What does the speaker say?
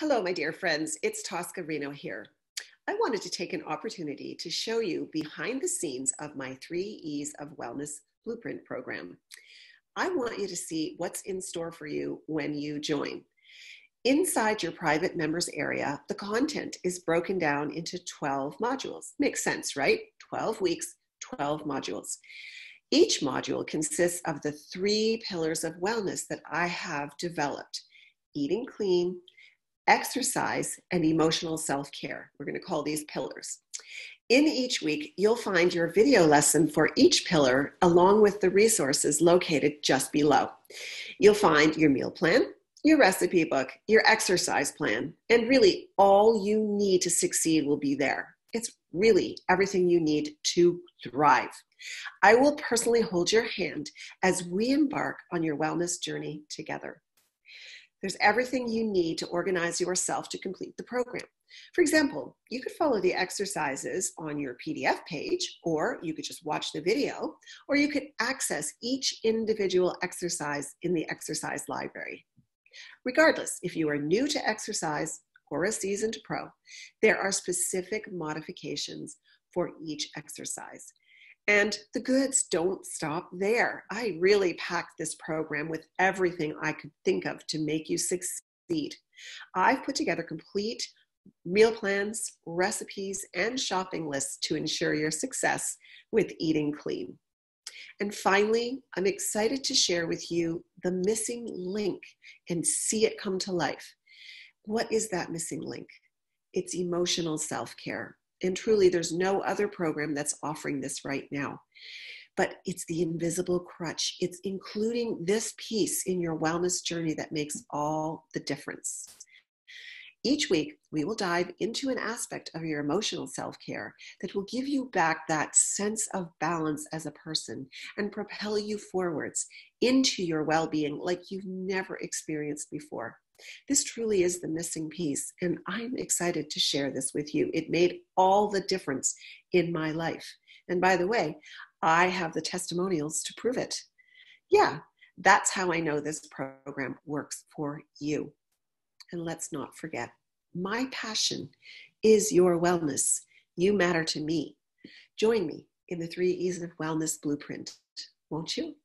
Hello, my dear friends, it's Tosca Reno here. I wanted to take an opportunity to show you behind the scenes of my 3 E's of Wellness Blueprint program. I want you to see what's in store for you when you join. Inside your private members area, the content is broken down into 12 modules. Makes sense, right? 12 weeks, 12 modules. Each module consists of the 3 pillars of wellness that I have developed: eating clean, exercise, and emotional self-care. We're going to call these pillars. In each week, you'll find your video lesson for each pillar, along with the resources located just below. You'll find your meal plan, your recipe book, your exercise plan, and really all you need to succeed will be there. It's really everything you need to thrive. I will personally hold your hand as we embark on your wellness journey together. There's everything you need to organize yourself to complete the program. For example, you could follow the exercises on your PDF page, or you could just watch the video, or you could access each individual exercise in the exercise library. Regardless, if you are new to exercise or a seasoned pro, there are specific modifications for each exercise. And the goods don't stop there. I really packed this program with everything I could think of to make you succeed. I've put together complete meal plans, recipes, and shopping lists to ensure your success with eating clean. And finally, I'm excited to share with you the missing link and see it come to life. What is that missing link? It's emotional self-care. And truly, there's no other program that's offering this right now. But it's the invisible crutch. It's including this piece in your wellness journey that makes all the difference. Each week, we will dive into an aspect of your emotional self-care that will give you back that sense of balance as a person and propel you forwards into your well-being like you've never experienced before. This truly is the missing piece, and I'm excited to share this with you. It made all the difference in my life. And by the way, I have the testimonials to prove it. Yeah, that's how I know this program works for you. And let's not forget, my passion is your wellness. You matter to me. Join me in the 3 E's of Wellness Blueprint, won't you?